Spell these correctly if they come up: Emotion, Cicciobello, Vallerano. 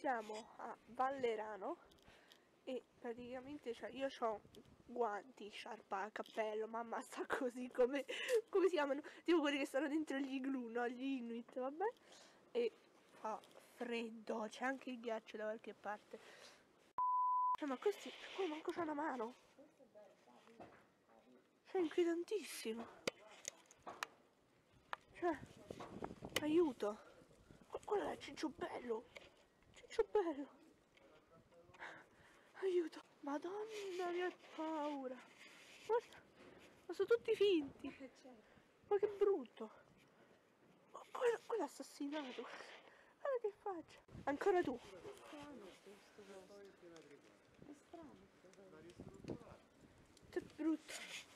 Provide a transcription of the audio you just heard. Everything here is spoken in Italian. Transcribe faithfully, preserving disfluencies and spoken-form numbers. siamo a Vallerano e praticamente, cioè, io ho guanti, sciarpa, cappello, mamma sta così come, come si chiamano, tipo quelli che stanno dentro gli igloo, no? Gli inuit, vabbè, e fa freddo, c'è anche il ghiaccio da qualche parte. Cioè, ma questi, qua manco c'è una mano, è inquietantissimo, cioè, aiuto. Quello è Cicciobello, Cicciobello, aiuto, madonna mia, paura, guarda, ma sono tutti finti, ma che brutto, ma quello, quello è assassinato, guarda che faccia, ancora tu, è strano, è brutto.